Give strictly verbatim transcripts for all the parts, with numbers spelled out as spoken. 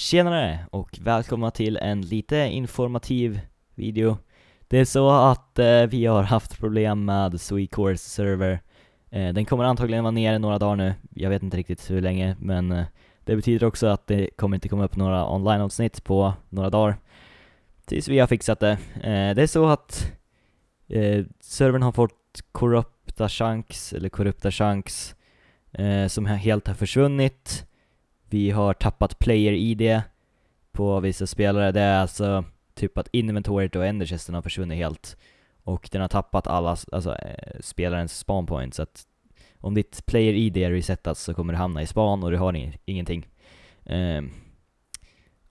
Tjenare och välkomna till en lite informativ video. Det är så att eh, vi har haft problem med SweCores server. eh, Den kommer antagligen vara nere några dagar nu. Jag vet inte riktigt hur länge, men eh, det betyder också att det kommer inte komma upp några online-avsnitt på några dagar tills vi har fixat det. eh, Det är så att eh, servern har fått korrupta chunks, eller korrupta chunks eh, som helt har försvunnit. Vi har tappat player-I D på vissa spelare. Det är alltså typ att inventoriet och enderchesten har försvunnit helt. Och den har tappat alla, alltså, spelarens spawnpoint. Så att om ditt player-I D resetas så kommer du hamna i spawn och du har ing ingenting. Um,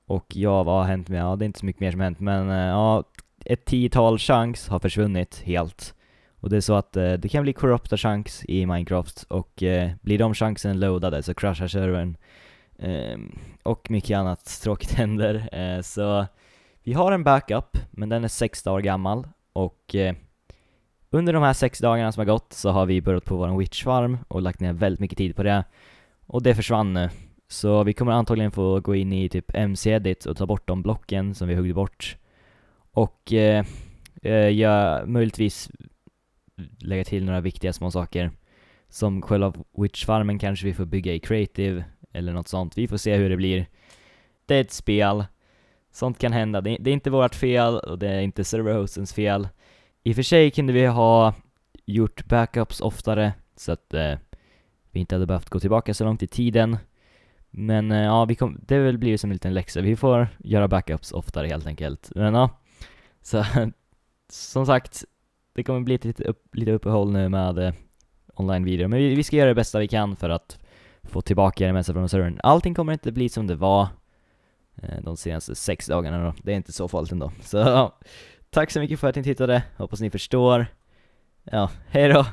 och ja, vad har hänt med? Ja, det är inte så mycket mer som har hänt. Men uh, ja, ett tiotal chans har försvunnit helt. Och det är så att uh, det kan bli korrupta chans i Minecraft. Och uh, blir de chansen loadade så kraschar servern. Um, och mycket annat tråkigt händer. Uh, så vi har en backup, men den är sex dagar gammal. Och uh, under de här sex dagarna som har gått så har vi börjat på vår witchfarm och lagt ner väldigt mycket tid på det. Och det försvann nu. Så vi kommer antagligen få gå in i typ M C edits och ta bort de blocken som vi huggde bort. Och uh, uh, jag möjligtvis lägga till några viktiga små saker. Som själva witchfarmen kanske vi får bygga i creative eller något sånt. Vi får se hur det blir. Det är ett spel. Sånt kan hända. Det är inte vårt fel och det är inte serverhostens fel. I och för sig kunde vi ha gjort backups oftare så att eh, vi inte hade behövt gå tillbaka så långt i tiden. Men eh, ja, vi kom, det väl blir som en liten läxa. Vi får göra backups oftare helt enkelt. Men ja, så som sagt, det kommer bli lite, upp, lite uppehåll nu med eh, online-videor. Men vi, vi ska göra det bästa vi kan för att få tillbaka det mesta från servern. Allting kommer inte bli som det var de senaste sex dagarna då. Det är inte så farligt ändå. Så ja, tack så mycket för att ni tittade. Hoppas ni förstår. Ja, hej då!